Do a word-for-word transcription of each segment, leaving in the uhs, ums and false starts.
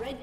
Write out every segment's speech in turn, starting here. Red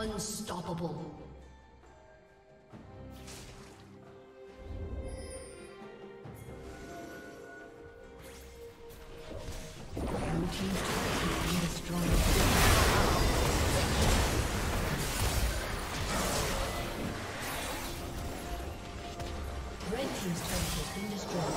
Unstoppable. team's turret has been destroyed.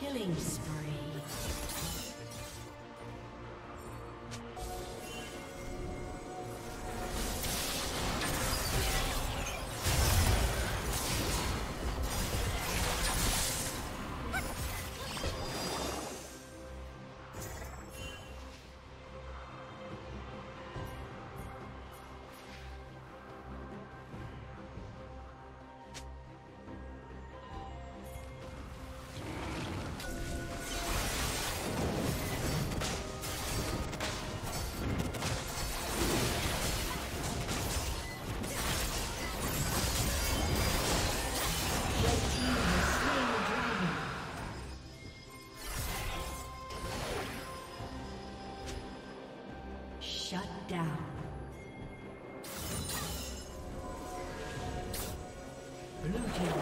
Killing spree. Shut down. Blue team.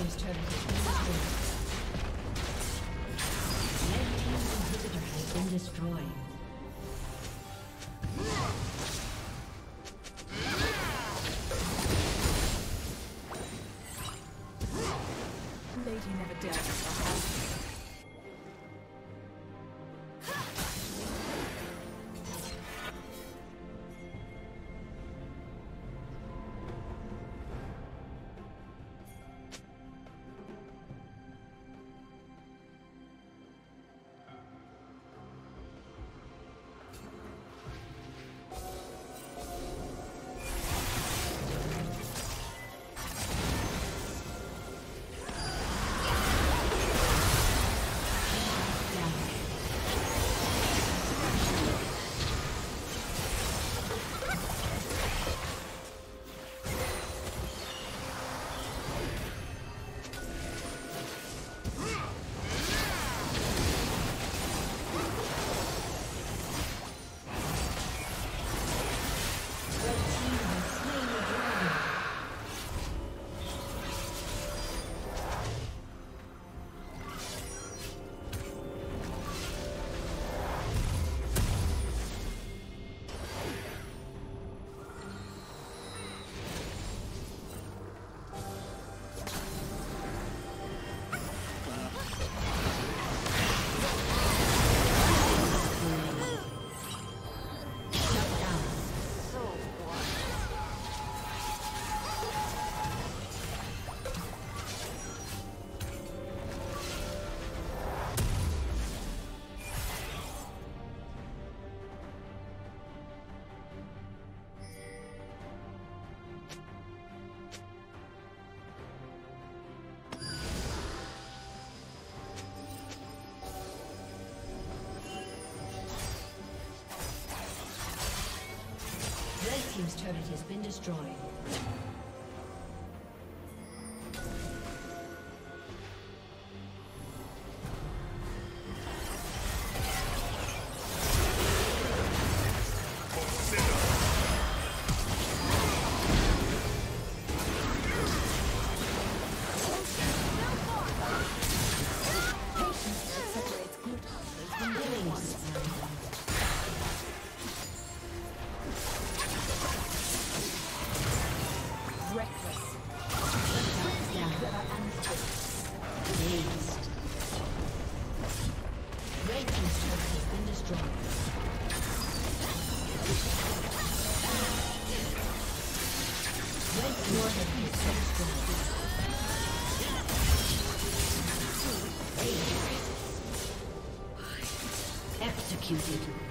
team's turret has been destroyed. Red team's inhibitor has been destroyed. His turret has been destroyed. Executed.